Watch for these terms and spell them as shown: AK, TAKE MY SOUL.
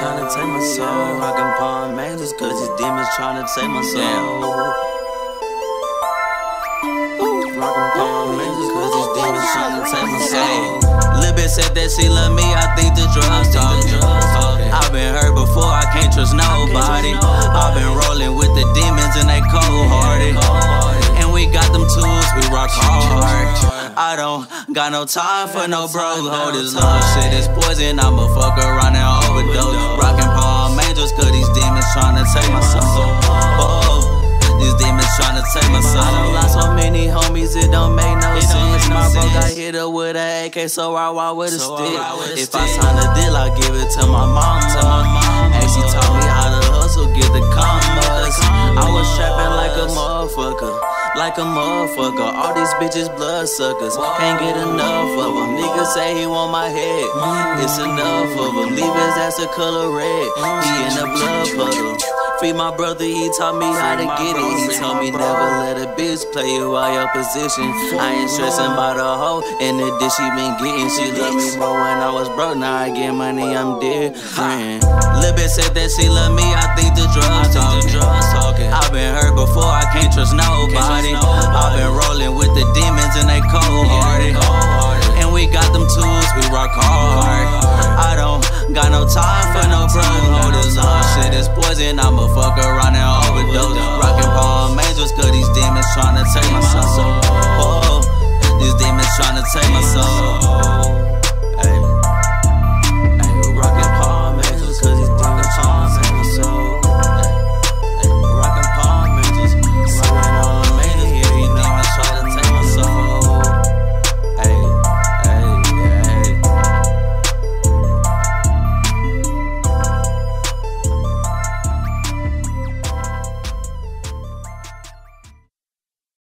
tryna take my soul. Rockin' palm angels, cause these demons tryna take my soul. Rockin' palm angels, cause these demons tryna take my soul. Lil' bitch said that she love me, I think the drugs talking. I've been hurt before, I can't trust nobody. I've been rolling with the demons and they cold-hearted. And we got them tools, we rock hard. I don't got no time for no bro. Hold this love shit is poison. I'ma fuck around and overdose. Rockin' palm angels, cause these demons tryna take my soul. Oh, these demons tryna take my soul. I done lost so many homies, it don't make no sense. My bro got hit up with an AK, so I ride with a stick. If I sign a deal, I give it to my mom. And she taught me how to hustle, get the commas. I was trapping like a motherfucker. Like a motherfucker, all these bitches bloodsuckers. Can't get enough of them. Nigga say he want my head. It's enough of them. Leave his ass the color red. He in the blood puddle. Free my brother, he taught me how to get it. He told me never let a bitch play you out your position. I ain't stressing about a hoe and the dish she been getting. She loved me more when I was broke. Now I get money, I'm different. Lil' bitch said that she loved me, I think the drugs talking. I've been hurt before, I can't trust nobody. I've been rolling with the demons and they cold-hearted. And we got them tools, we rock hard. I don't got no time for no bro. Hold this on, shit is poison. I'ma fuck around and overdose. Rockin' palm angels, cause these demons tryna take my soul. Oh, these demons tryna take my soul.